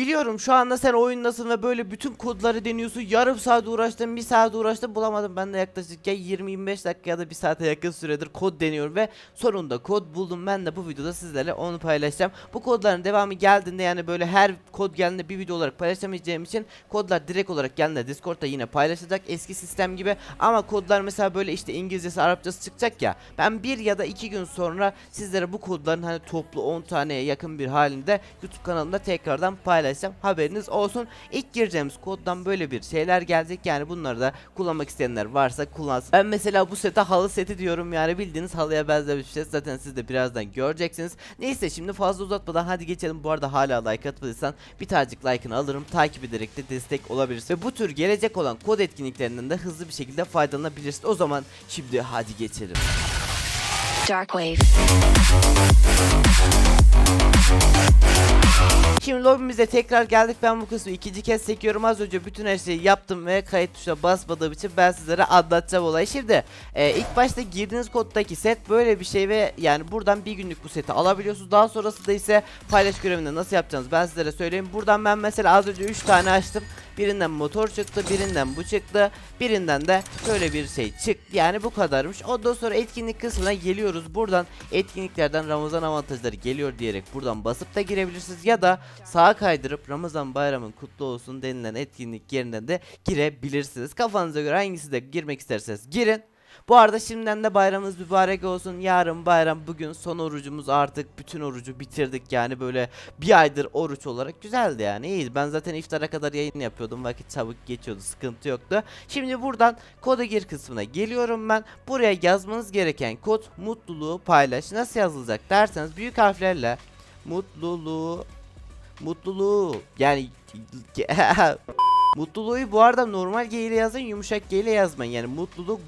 Biliyorum şu anda sen oyundasın ve böyle bütün kodları deniyorsun. Yarım saat uğraştım, bir saat uğraştım, bulamadım. Ben de yaklaşık 20-25 dakika ya da bir saate yakın süredir kod deniyorum ve sonunda kod buldum. Ben de bu videoda sizlerle onu paylaşacağım. Bu kodların devamı geldiğinde, yani böyle her kod geldiğinde bir video olarak paylaşamayacağım için kodlar direkt olarak geldiğinde Discord'da yine paylaşılacak, eski sistem gibi. Ama kodlar mesela böyle işte İngilizcesi, Arapçası çıkacak ya, ben bir ya da iki gün sonra sizlere bu kodların hani toplu 10 taneye yakın bir halinde YouTube kanalımda tekrardan paylaşacağım, haberiniz olsun. İlk gireceğimiz koddan böyle bir şeyler gelecek, yani bunları da kullanmak isteyenler varsa kullansın. Ben mesela bu sete halı seti diyorum, yani bildiğiniz halıya benzemiş bir şey, zaten siz de birazdan göreceksiniz. Neyse, şimdi fazla uzatmadan hadi geçelim. Bu arada hala like atmadıysan bir tanecik like'ını alırım, takip ederek de destek olabilirsin ve bu tür gelecek olan kod etkinliklerinden de hızlı bir şekilde faydalanabilirsin. O zaman şimdi hadi geçelim. Dark Wave. Şimdi lobimize tekrar geldik. Ben bu kısmı ikinci kez sekiyorum. Az önce bütün her şeyi yaptım ve kayıt tuşuna basmadığım için ben sizlere anlatacağım olayı. Şimdi ilk başta girdiğiniz koddaki set böyle bir şey ve yani buradan bir günlük bu seti alabiliyorsunuz. Daha sonrasında ise paylaş görevinde nasıl yapacağınızı ben sizlere söyleyeyim. Buradan ben mesela az önce 3 tane açtım. Birinden motor çıktı, birinden bu çıktı, birinden de şöyle bir şey çıktı. Yani bu kadarmış. Ondan sonra etkinlik kısmına geliyoruz. Buradan etkinliklerden Ramazan avantajları geliyor diyerek buradan basıp da girebilirsiniz. Ya da sağa kaydırıp Ramazan bayramın kutlu olsun denilen etkinlik yerinden de girebilirsiniz. Kafanıza göre hangisi de girmek isterseniz girin. Bu arada şimdiden de bayramınız mübarek olsun. Yarın bayram, bugün son orucumuz, artık bütün orucu bitirdik. Yani böyle bir aydır oruç olarak güzeldi, yani iyiydi. Ben zaten iftara kadar yayın yapıyordum, vakit çabuk geçiyordu, sıkıntı yoktu. Şimdi buradan koda gir kısmına geliyorum ben. Buraya yazmanız gereken kod mutluluğu paylaş. Nasıl yazılacak derseniz büyük harflerle mutluluğu yani mutluluğu bu arada normal G ile yazın, yumuşak G ile yazmayın. Yani mutluluğu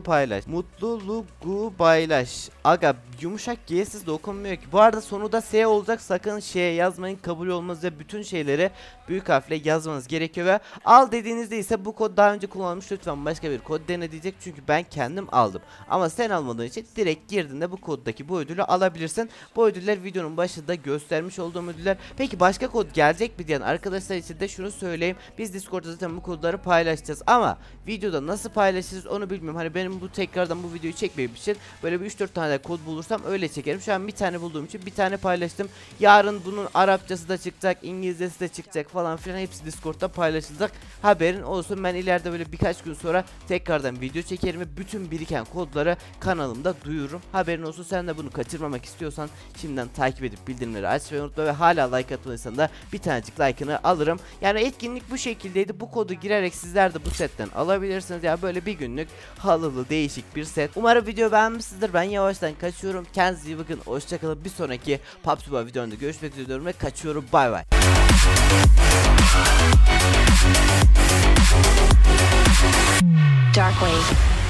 paylaş. Mutluluğu paylaş. Aga yumuşak G'siz dokunmuyor ki. Bu arada sonu da S olacak. Sakın şeye yazmayın, kabul olmaz ve bütün şeyleri büyük harfle yazmanız gerekiyor ve al dediğinizde ise bu kod daha önce kullanılmış, lütfen başka bir kod dene diyecek. Çünkü ben kendim aldım. Ama sen almadığın için direkt girdiğinde bu koddaki bu ödülü alabilirsin. Bu ödüller videonun başında göstermiş olduğum ödüller. Peki başka kod gelecek mi diyen arkadaşlar için de şunu söyleyeyim. Biz Discord'da zaten bu kodları paylaşacağız ama videoda nasıl paylaşırız onu bilmiyorum. Hani benim bu tekrardan bu videoyu çekmeyip için böyle bir 3-4 tane kod bulursam öyle çekerim. Şu an bir tane bulduğum için bir tane paylaştım. Yarın bunun Arapçası da çıkacak, İngilizcesi de çıkacak falan filan, hepsi Discord'da paylaşılacak. Haberin olsun. Ben ileride böyle birkaç gün sonra tekrardan video çekerim ve bütün biriken kodları kanalımda duyururum. Haberin olsun. Sen de bunu kaçırmamak istiyorsan şimdiden takip edip bildirimleri açmayı unutma ve hala like atmadıysan da bir tanecik like'ını alırım. Yani etkinlik bu şekildeydi. Bu kodu girerek sizler de bu setten alabilirsiniz. Ya yani böyle bir günlük halılı değişik bir set. Umarım video beğenmişsinizdir. Ben yavaştan kaçıyorum. Kendinize iyi bakın. Hoşçakalın. Bir sonraki PUBG Mobile videomda görüşmek üzere diyorum ve kaçıyorum. Bay bay. Dark Wave.